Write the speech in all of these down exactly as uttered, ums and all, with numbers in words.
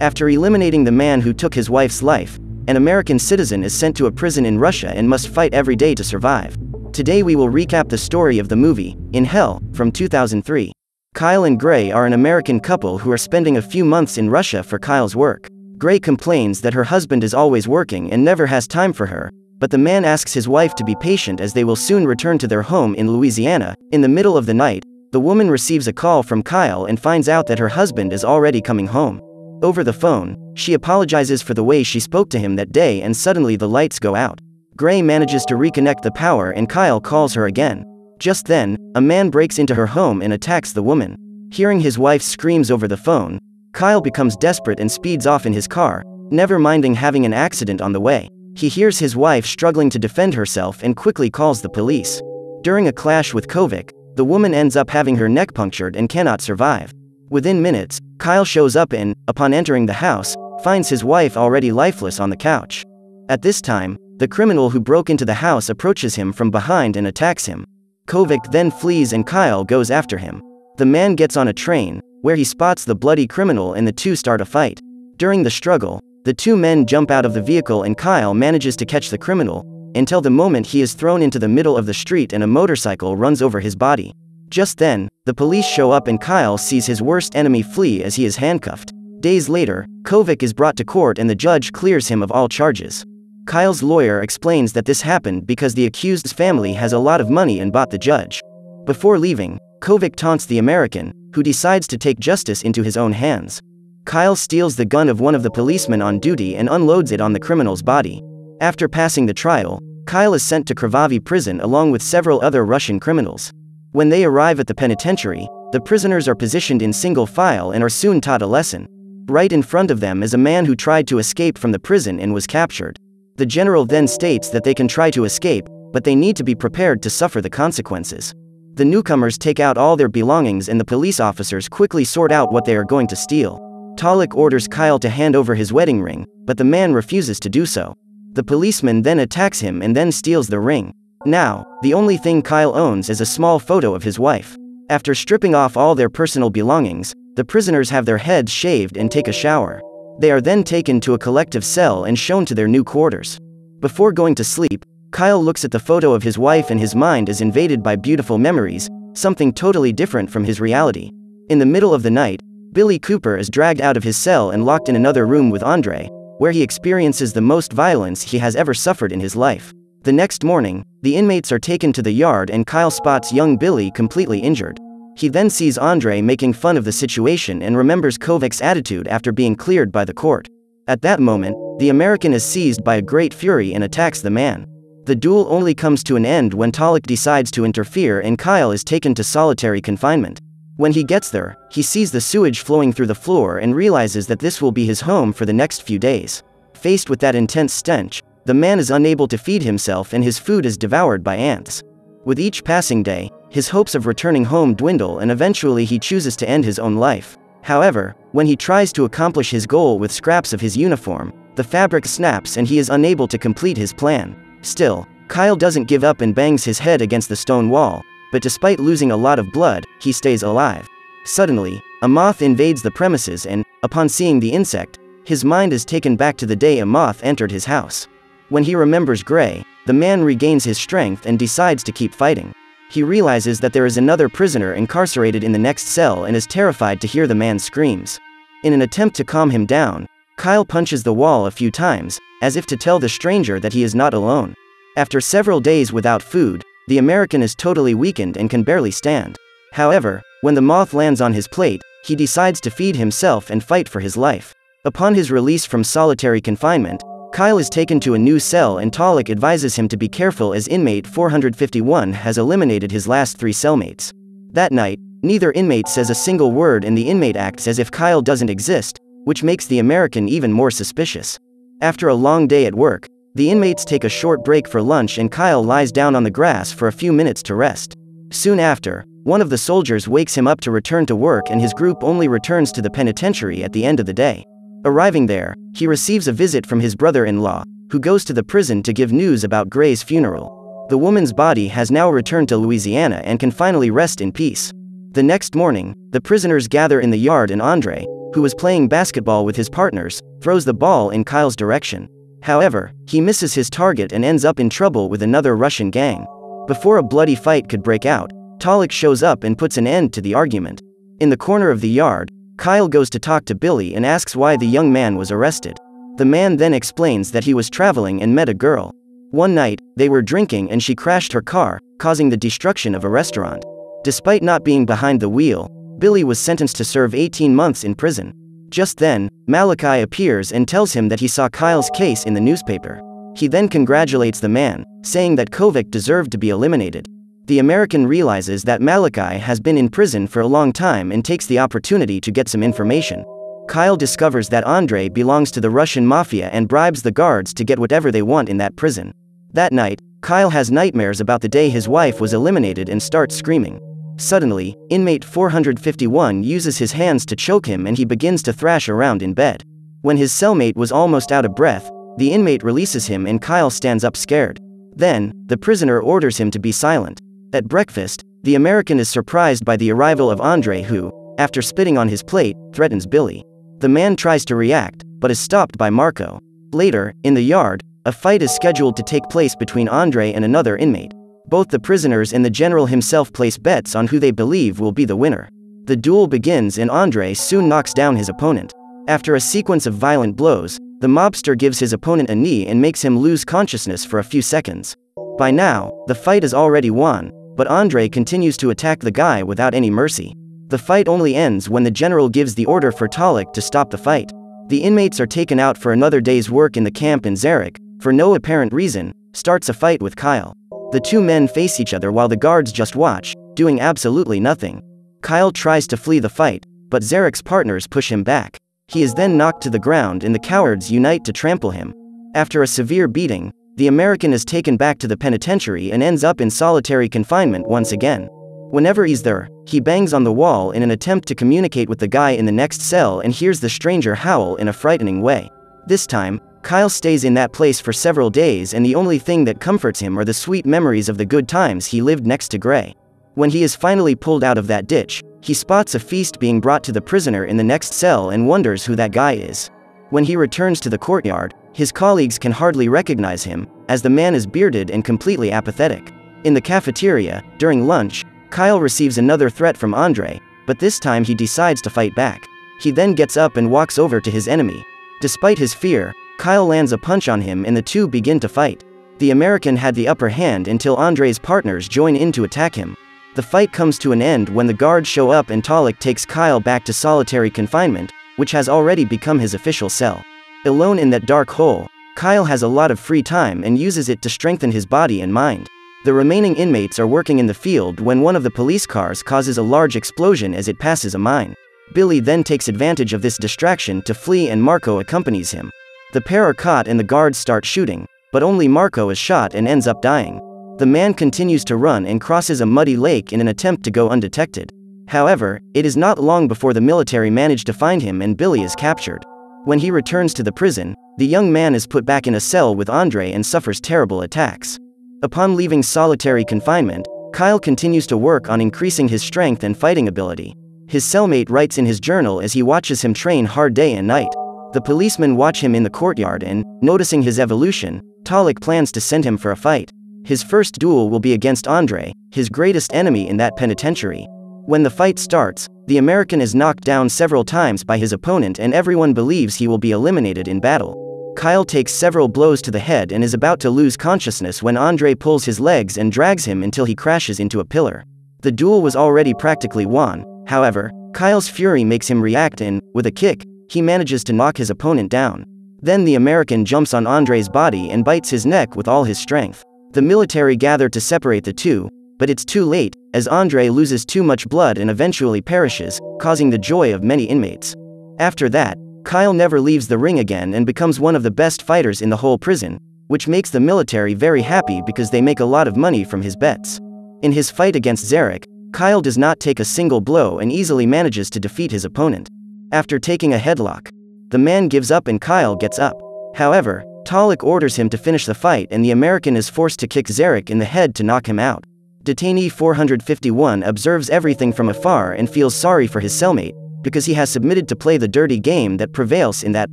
After eliminating the man who took his wife's life, an American citizen is sent to a prison in Russia and must fight every day to survive. Today we will recap the story of the movie, In Hell, from two thousand three. Kyle and Gray are an American couple who are spending a few months in Russia for Kyle's work. Gray complains that her husband is always working and never has time for her, but the man asks his wife to be patient as they will soon return to their home in Louisiana. In the middle of the night, the woman receives a call from Kyle and finds out that her husband is already coming home. Over the phone, she apologizes for the way she spoke to him that day and suddenly the lights go out. Gray manages to reconnect the power and Kyle calls her again. Just then, a man breaks into her home and attacks the woman. Hearing his wife's screams over the phone, Kyle becomes desperate and speeds off in his car, never minding having an accident on the way. He hears his wife struggling to defend herself and quickly calls the police. During a clash with Kovic, the woman ends up having her neck punctured and cannot survive. Within minutes, Kyle shows up and, upon entering the house, finds his wife already lifeless on the couch. At this time, the criminal who broke into the house approaches him from behind and attacks him. Kovic then flees and Kyle goes after him. The man gets on a train, where he spots the bloody criminal and the two start a fight. During the struggle, the two men jump out of the vehicle and Kyle manages to catch the criminal, until the moment he is thrown into the middle of the street and a motorcycle runs over his body. Just then, the police show up and Kyle sees his worst enemy flee as he is handcuffed. Days later, Kovic is brought to court and the judge clears him of all charges. Kyle's lawyer explains that this happened because the accused's family has a lot of money and bought the judge. Before leaving, Kovic taunts the American, who decides to take justice into his own hands. Kyle steals the gun of one of the policemen on duty and unloads it on the criminal's body. After passing the trial, Kyle is sent to Krivavi prison along with several other Russian criminals. When they arrive at the penitentiary, the prisoners are positioned in single file and are soon taught a lesson. Right in front of them is a man who tried to escape from the prison and was captured. The general then states that they can try to escape, but they need to be prepared to suffer the consequences. The newcomers take out all their belongings and the police officers quickly sort out what they are going to steal. Talik orders Kyle to hand over his wedding ring, but the man refuses to do so. The policeman then attacks him and then steals the ring. Now, the only thing Kyle owns is a small photo of his wife. After stripping off all their personal belongings, the prisoners have their heads shaved and take a shower. They are then taken to a collective cell and shown to their new quarters. Before going to sleep, Kyle looks at the photo of his wife and his mind is invaded by beautiful memories, something totally different from his reality. In the middle of the night, Billy Cooper is dragged out of his cell and locked in another room with Andre, where he experiences the most violence he has ever suffered in his life. The next morning, the inmates are taken to the yard and Kyle spots young Billy completely injured. He then sees Andre making fun of the situation and remembers Kovic's attitude after being cleared by the court. At that moment, the American is seized by a great fury and attacks the man. The duel only comes to an end when Talik decides to interfere and Kyle is taken to solitary confinement. When he gets there, he sees the sewage flowing through the floor and realizes that this will be his home for the next few days. Faced with that intense stench, the man is unable to feed himself and his food is devoured by ants. With each passing day, his hopes of returning home dwindle and eventually he chooses to end his own life. However, when he tries to accomplish his goal with scraps of his uniform, the fabric snaps and he is unable to complete his plan. Still, Kyle doesn't give up and bangs his head against the stone wall, but despite losing a lot of blood, he stays alive. Suddenly, a moth invades the premises and, upon seeing the insect, his mind is taken back to the day a moth entered his house. When he remembers Gray, the man regains his strength and decides to keep fighting. He realizes that there is another prisoner incarcerated in the next cell and is terrified to hear the man's screams. In an attempt to calm him down, Kyle punches the wall a few times, as if to tell the stranger that he is not alone. After several days without food, the American is totally weakened and can barely stand. However, when the moth lands on his plate, he decides to feed himself and fight for his life. Upon his release from solitary confinement, Kyle is taken to a new cell and Talik advises him to be careful as inmate four hundred fifty-one has eliminated his last three cellmates. That night, neither inmate says a single word and the inmate acts as if Kyle doesn't exist, which makes the American even more suspicious. After a long day at work, the inmates take a short break for lunch and Kyle lies down on the grass for a few minutes to rest. Soon after, one of the soldiers wakes him up to return to work and his group only returns to the penitentiary at the end of the day. Arriving there, he receives a visit from his brother-in-law, who goes to the prison to give news about Gray's funeral. The woman's body has now returned to Louisiana and can finally rest in peace. The next morning, the prisoners gather in the yard and Andre, who was playing basketball with his partners, throws the ball in Kyle's direction. However, he misses his target and ends up in trouble with another Russian gang. Before a bloody fight could break out, Talik shows up and puts an end to the argument. In the corner of the yard, Kyle goes to talk to Billy and asks why the young man was arrested. The man then explains that he was traveling and met a girl. One night, they were drinking and she crashed her car, causing the destruction of a restaurant. Despite not being behind the wheel, Billy was sentenced to serve eighteen months in prison. Just then, Malachi appears and tells him that he saw Kyle's case in the newspaper. He then congratulates the man, saying that Kovac deserved to be eliminated. The American realizes that Malachi has been in prison for a long time and takes the opportunity to get some information. Kyle discovers that Andre belongs to the Russian mafia and bribes the guards to get whatever they want in that prison. That night, Kyle has nightmares about the day his wife was eliminated and starts screaming. Suddenly, inmate four hundred fifty-one uses his hands to choke him and he begins to thrash around in bed. When his cellmate was almost out of breath, the inmate releases him and Kyle stands up scared. Then, the prisoner orders him to be silent. At breakfast, the American is surprised by the arrival of Andre who, after spitting on his plate, threatens Billy. The man tries to react, but is stopped by Marco. Later, in the yard, a fight is scheduled to take place between Andre and another inmate. Both the prisoners and the general himself place bets on who they believe will be the winner. The duel begins and Andre soon knocks down his opponent. After a sequence of violent blows, the mobster gives his opponent a knee and makes him lose consciousness for a few seconds. By now, the fight is already won, but Andre continues to attack the guy without any mercy. The fight only ends when the general gives the order for Talik to stop the fight. The inmates are taken out for another day's work in the camp and Zarek, for no apparent reason, starts a fight with Kyle. The two men face each other while the guards just watch, doing absolutely nothing. Kyle tries to flee the fight, but Zarek's partners push him back. He is then knocked to the ground and the cowards unite to trample him. After a severe beating, the American is taken back to the penitentiary and ends up in solitary confinement once again. Whenever he's there, he bangs on the wall in an attempt to communicate with the guy in the next cell and hears the stranger howl in a frightening way. This time, Kyle stays in that place for several days and the only thing that comforts him are the sweet memories of the good times he lived next to Gray. When he is finally pulled out of that ditch, he spots a feast being brought to the prisoner in the next cell and wonders who that guy is. When he returns to the courtyard, his colleagues can hardly recognize him, as the man is bearded and completely apathetic. In the cafeteria, during lunch, Kyle receives another threat from Andre, but this time he decides to fight back. He then gets up and walks over to his enemy. Despite his fear, Kyle lands a punch on him and the two begin to fight. The American had the upper hand until Andre's partners join in to attack him. The fight comes to an end when the guards show up and Talik takes Kyle back to solitary confinement, which has already become his official cell. Alone in that dark hole, Kyle has a lot of free time and uses it to strengthen his body and mind. The remaining inmates are working in the field when one of the police cars causes a large explosion as it passes a mine. Billy then takes advantage of this distraction to flee and Marco accompanies him. The pair are caught and the guards start shooting, but only Marco is shot and ends up dying. The man continues to run and crosses a muddy lake in an attempt to go undetected. However, it is not long before the military manage to find him and Billy is captured. When he returns to the prison, the young man is put back in a cell with Andre and suffers terrible attacks. Upon leaving solitary confinement, Kyle continues to work on increasing his strength and fighting ability. His cellmate writes in his journal as he watches him train hard day and night. The policemen watch him in the courtyard and, noticing his evolution, Talik plans to send him for a fight. His first duel will be against Andre, his greatest enemy in that penitentiary. When the fight starts, the American is knocked down several times by his opponent and everyone believes he will be eliminated in battle. Kyle takes several blows to the head and is about to lose consciousness when Andre pulls his legs and drags him until he crashes into a pillar. The duel was already practically won, however, Kyle's fury makes him react and, with a kick, he manages to knock his opponent down. Then the American jumps on Andre's body and bites his neck with all his strength. The military gather to separate the two, but it's too late, as Andre loses too much blood and eventually perishes, causing the joy of many inmates. After that, Kyle never leaves the ring again and becomes one of the best fighters in the whole prison, which makes the military very happy because they make a lot of money from his bets. In his fight against Zarek, Kyle does not take a single blow and easily manages to defeat his opponent. After taking a headlock, the man gives up and Kyle gets up. However, Talik orders him to finish the fight and the American is forced to kick Zarek in the head to knock him out. Detainee four hundred fifty-one observes everything from afar and feels sorry for his cellmate, because he has submitted to play the dirty game that prevails in that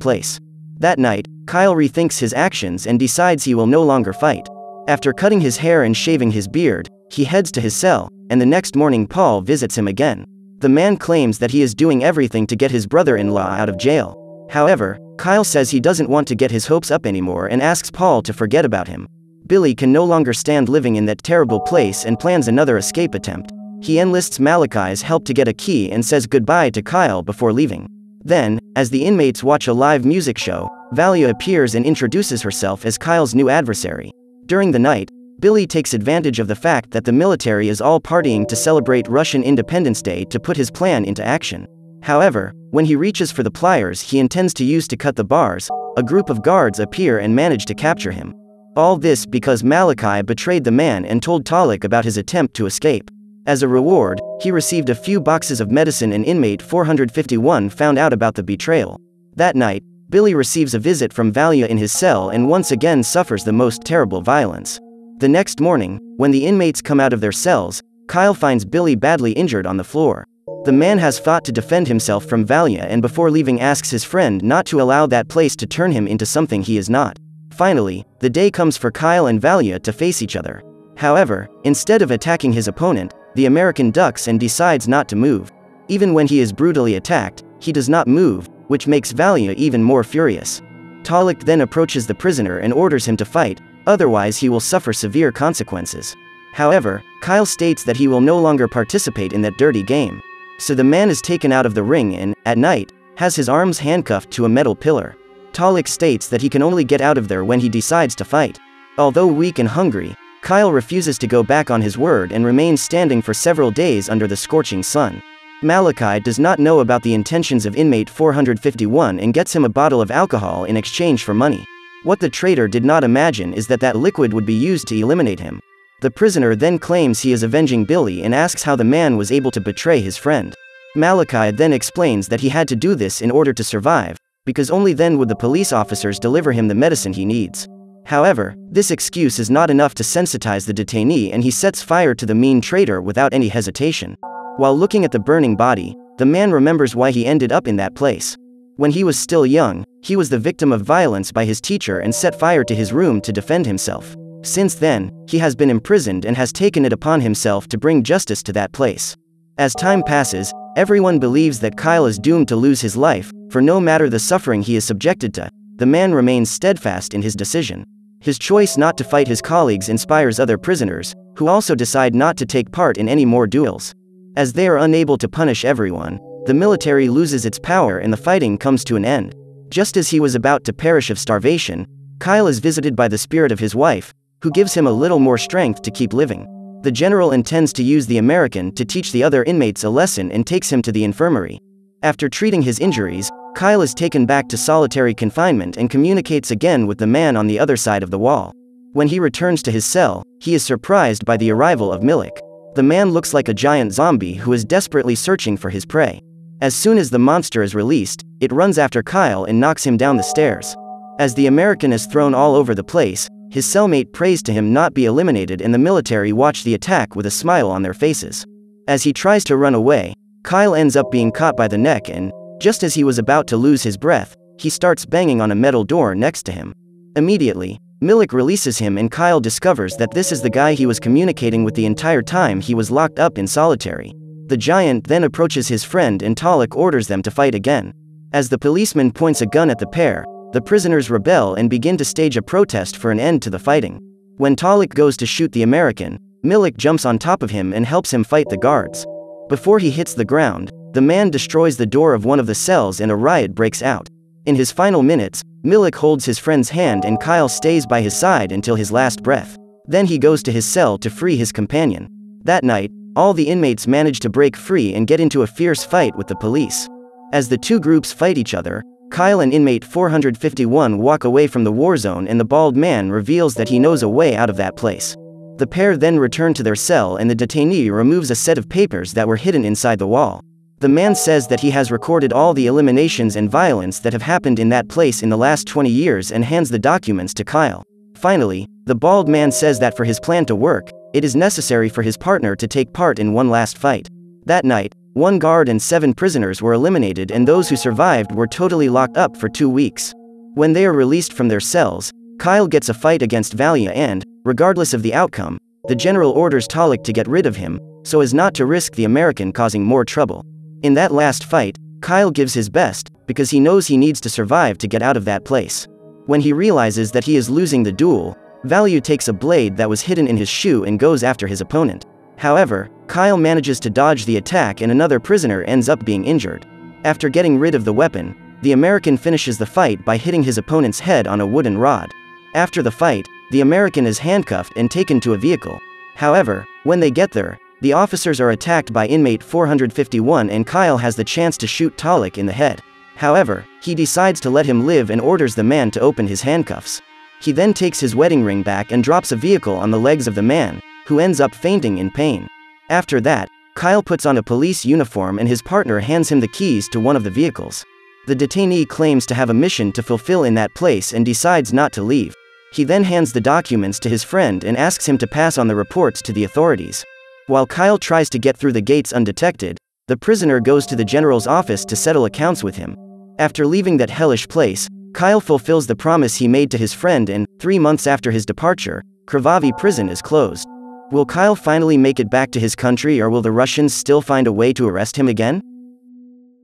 place. That night, Kyle rethinks his actions and decides he will no longer fight. After cutting his hair and shaving his beard, he heads to his cell, and the next morning Paul visits him again. The man claims that he is doing everything to get his brother-in-law out of jail. However, Kyle says he doesn't want to get his hopes up anymore and asks Paul to forget about him. Billy can no longer stand living in that terrible place and plans another escape attempt. He enlists Malachi's help to get a key and says goodbye to Kyle before leaving. Then, as the inmates watch a live music show, Valia appears and introduces herself as Kyle's new adversary. During the night, Billy takes advantage of the fact that the military is all partying to celebrate Russian Independence Day to put his plan into action. However, when he reaches for the pliers he intends to use to cut the bars, a group of guards appear and manage to capture him. All this because Malachi betrayed the man and told Talik about his attempt to escape. As a reward, he received a few boxes of medicine, and inmate four hundred fifty-one found out about the betrayal. That night, Billy receives a visit from Valia in his cell and once again suffers the most terrible violence. The next morning, when the inmates come out of their cells, Kyle finds Billy badly injured on the floor. The man has fought to defend himself from Valia and before leaving asks his friend not to allow that place to turn him into something he is not. Finally, the day comes for Kyle and Valia to face each other. However, instead of attacking his opponent, the American ducks and decides not to move. Even when he is brutally attacked, he does not move, which makes Valia even more furious. Talik then approaches the prisoner and orders him to fight, otherwise he will suffer severe consequences. However, Kyle states that he will no longer participate in that dirty game. So the man is taken out of the ring and, at night, has his arms handcuffed to a metal pillar. Talik states that he can only get out of there when he decides to fight. Although weak and hungry, Kyle refuses to go back on his word and remains standing for several days under the scorching sun. Malachi does not know about the intentions of inmate four hundred fifty-one and gets him a bottle of alcohol in exchange for money. What the traitor did not imagine is that that liquid would be used to eliminate him. The prisoner then claims he is avenging Billy and asks how the man was able to betray his friend. Malachi then explains that he had to do this in order to survive, because only then would the police officers deliver him the medicine he needs. However, this excuse is not enough to sensitize the detainee and he sets fire to the mean traitor without any hesitation. While looking at the burning body, the man remembers why he ended up in that place. When he was still young, he was the victim of violence by his teacher and set fire to his room to defend himself. Since then, he has been imprisoned and has taken it upon himself to bring justice to that place. As time passes, everyone believes that Kyle is doomed to lose his life, for no matter the suffering he is subjected to, the man remains steadfast in his decision. His choice not to fight his colleagues inspires other prisoners, who also decide not to take part in any more duels. As they are unable to punish everyone, the military loses its power and the fighting comes to an end. Just as he was about to perish of starvation, Kyle is visited by the spirit of his wife, who gives him a little more strength to keep living. The general intends to use the American to teach the other inmates a lesson and takes him to the infirmary. After treating his injuries, Kyle is taken back to solitary confinement and communicates again with the man on the other side of the wall. When he returns to his cell, he is surprised by the arrival of Milik. The man looks like a giant zombie who is desperately searching for his prey. As soon as the monster is released, it runs after Kyle and knocks him down the stairs. As the American is thrown all over the place, his cellmate prays to him not be eliminated and the military watch the attack with a smile on their faces. As he tries to run away, Kyle ends up being caught by the neck and, just as he was about to lose his breath, he starts banging on a metal door next to him. Immediately, Milik releases him and Kyle discovers that this is the guy he was communicating with the entire time he was locked up in solitary. The giant then approaches his friend and Talik orders them to fight again. As the policeman points a gun at the pair, the prisoners rebel and begin to stage a protest for an end to the fighting. When Talik goes to shoot the American, Milik jumps on top of him and helps him fight the guards. Before he hits the ground, the man destroys the door of one of the cells and a riot breaks out. In his final minutes, Milik holds his friend's hand and Kyle stays by his side until his last breath. Then he goes to his cell to free his companion. That night, all the inmates manage to break free and get into a fierce fight with the police. As the two groups fight each other, Kyle and inmate four hundred fifty-one walk away from the war zone and the bald man reveals that he knows a way out of that place. The pair then return to their cell and the detainee removes a set of papers that were hidden inside the wall. The man says that he has recorded all the eliminations and violence that have happened in that place in the last twenty years and hands the documents to Kyle. Finally, the bald man says that for his plan to work, it is necessary for his partner to take part in one last fight. That night, One guard and seven prisoners were eliminated, and those who survived were totally locked up for two weeks. When they are released from their cells, Kyle gets a fight against Valia and, regardless of the outcome, the general orders Talik to get rid of him, so as not to risk the American causing more trouble. In that last fight, Kyle gives his best, because he knows he needs to survive to get out of that place. When he realizes that he is losing the duel, Valia takes a blade that was hidden in his shoe and goes after his opponent. However, Kyle manages to dodge the attack and another prisoner ends up being injured. After getting rid of the weapon, the American finishes the fight by hitting his opponent's head on a wooden rod. After the fight, the American is handcuffed and taken to a vehicle. However, when they get there, the officers are attacked by inmate four hundred fifty-one and Kyle has the chance to shoot Talik in the head. However, he decides to let him live and orders the man to open his handcuffs. He then takes his wedding ring back and drops a vehicle on the legs of the man, who ends up fainting in pain. After that, Kyle puts on a police uniform and his partner hands him the keys to one of the vehicles. The detainee claims to have a mission to fulfill in that place and decides not to leave. He then hands the documents to his friend and asks him to pass on the reports to the authorities. While Kyle tries to get through the gates undetected, the prisoner goes to the general's office to settle accounts with him. After leaving that hellish place, Kyle fulfills the promise he made to his friend and, three months after his departure, Krivavi prison is closed. Will Kyle finally make it back to his country, or will the Russians still find a way to arrest him again?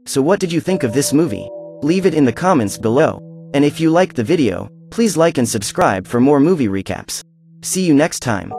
So what did you think of this movie? Leave it in the comments below. And if you liked the video, please like and subscribe for more movie recaps. See you next time.